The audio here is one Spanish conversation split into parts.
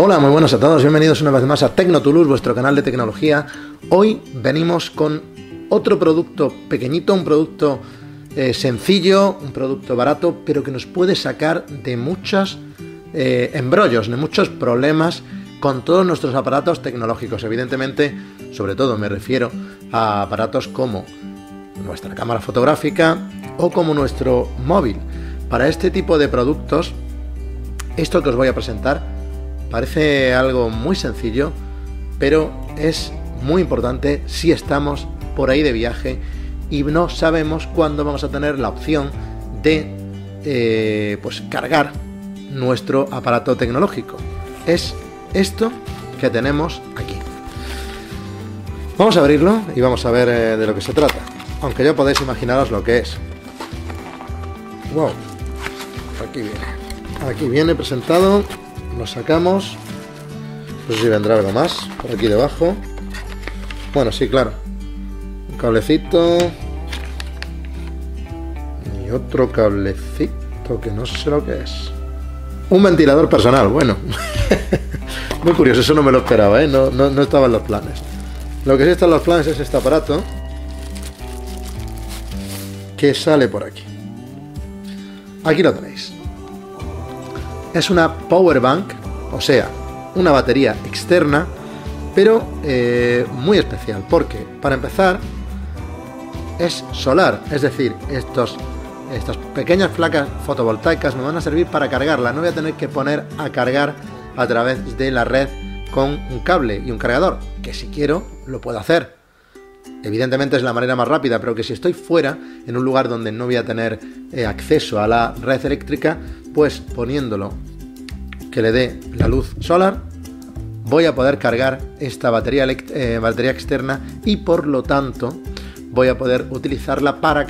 Hola, muy buenas a todos, bienvenidos una vez más a Tecnotullus, vuestro canal de tecnología. Hoy venimos con otro producto pequeñito, un producto sencillo, un producto barato, pero que nos puede sacar de muchos embrollos, de muchos problemas con todos nuestros aparatos tecnológicos. Evidentemente, sobre todo me refiero a aparatos como nuestra cámara fotográfica o como nuestro móvil. Para este tipo de productos, esto que os voy a presentar parece algo muy sencillo, pero es muy importante si estamos por ahí de viaje y no sabemos cuándo vamos a tener la opción de cargar nuestro aparato tecnológico. Es esto que tenemos aquí. Vamos a abrirlo y vamos a ver de lo que se trata, aunque ya podéis imaginaros lo que es. Wow, aquí viene presentado. Lo sacamos, no sé si vendrá algo más por aquí debajo. Bueno, sí, claro, un cablecito y otro cablecito que no sé lo que es. Un ventilador personal, bueno. Muy curioso, eso no me lo esperaba, ¿eh? No estaba en los planes. Lo que sí está en los planes es este aparato que sale por aquí. Aquí lo tenéis. Es una power bank, o sea, una batería externa, pero muy especial, porque para empezar es solar, es decir, estas pequeñas placas fotovoltaicas nos van a servir para cargarla. No voy a tener que poner a cargar a través de la red con un cable y un cargador, que si quiero lo puedo hacer. Evidentemente es la manera más rápida, pero que si estoy fuera, en un lugar donde no voy a tener acceso a la red eléctrica, pues poniéndolo que le dé la luz solar, voy a poder cargar esta batería externa y por lo tanto voy a poder utilizarla para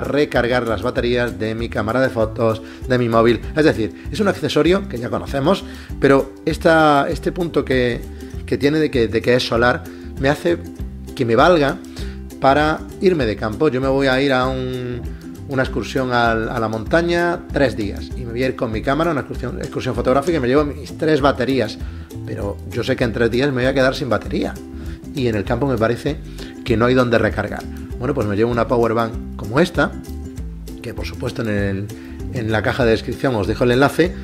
recargar las baterías de mi cámara de fotos, de mi móvil. Es decir, es un accesorio que ya conocemos, pero este punto que tiene de que es solar me hace que me valga para irme de campo. Yo me voy a ir a una excursión a la montaña 3 días y me voy a ir con mi cámara a una excursión fotográfica y me llevo mis 3 baterías, pero yo sé que en 3 días me voy a quedar sin batería y en el campo me parece que no hay donde recargar. Bueno, pues me llevo una power bank como esta, que por supuesto en la caja de descripción os dejo el enlace,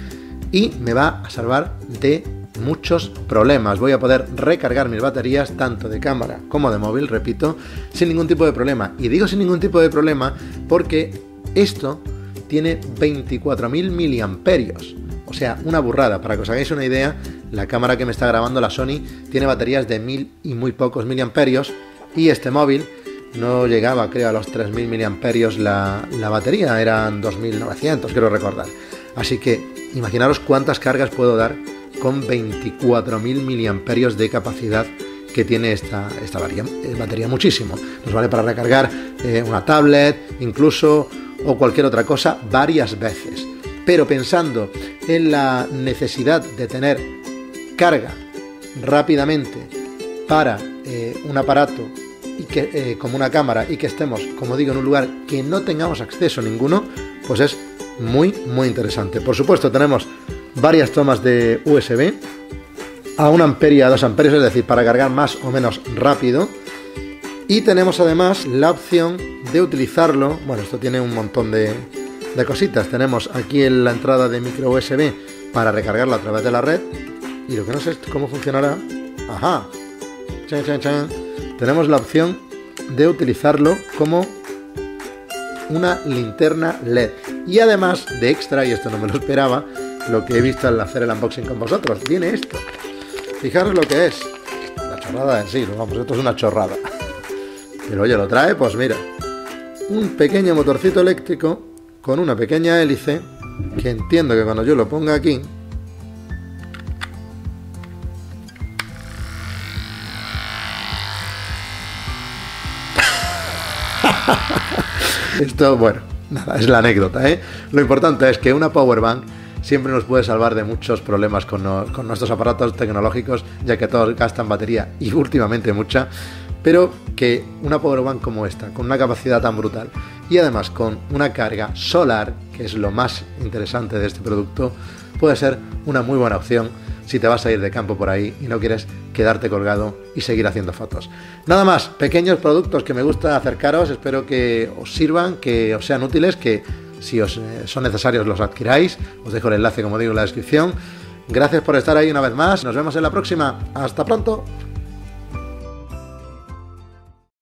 y me va a salvar de muchos problemas. Voy a poder recargar mis baterías tanto de cámara como de móvil, repito, sin ningún tipo de problema. Y digo sin ningún tipo de problema porque esto tiene 24.000 miliamperios, o sea, una burrada. Para que os hagáis una idea, la cámara que me está grabando, la Sony, tiene baterías de 1.000 y muy pocos miliamperios, y este móvil no llegaba, creo, a los 3.000 miliamperios la batería, eran 2.900, quiero recordar. Así que imaginaros cuántas cargas puedo dar con 24.000 miliamperios de capacidad que tiene esta batería. Muchísimo. Nos vale para recargar una tablet, incluso, o cualquier otra cosa, varias veces. Pero pensando en la necesidad de tener carga rápidamente para un aparato y que, como una cámara, y que estemos, como digo, en un lugar que no tengamos acceso ninguno, pues es muy, muy interesante. Por supuesto, tenemos varias tomas de USB a 1 amperio y a 2 amperios, es decir, para cargar más o menos rápido. Y tenemos además la opción de utilizarlo. Bueno, esto tiene un montón de cositas. Tenemos aquí la entrada de micro USB para recargarlo a través de la red. Y lo que no sé es cómo funcionará. Ajá. Chan, chan, chan. Tenemos la opción de utilizarlo como una linterna LED. Y además de extra, y esto no me lo esperaba, lo que he visto al hacer el unboxing con vosotros, viene esto. Fijaros lo que es. La chorrada en sí, vamos, esto es una chorrada. Pero oye, lo trae, pues mira, un pequeño motorcito eléctrico con una pequeña hélice, que entiendo que cuando yo lo ponga aquí, esto, bueno, nada, es la anécdota, ¿eh? Lo importante es que una power bank siempre nos puede salvar de muchos problemas con nuestros aparatos tecnológicos, ya que todos gastan batería, y últimamente mucha, pero que una powerbank como esta, con una capacidad tan brutal y además con una carga solar, que es lo más interesante de este producto, puede ser una muy buena opción si te vas a ir de campo por ahí y no quieres quedarte colgado y seguir haciendo fotos. Nada más, pequeños productos que me gusta acercaros, espero que os sirvan, que os sean útiles, que si os son necesarios los adquiráis. Os dejo el enlace, como digo, en la descripción. Gracias por estar ahí una vez más, nos vemos en la próxima, hasta pronto.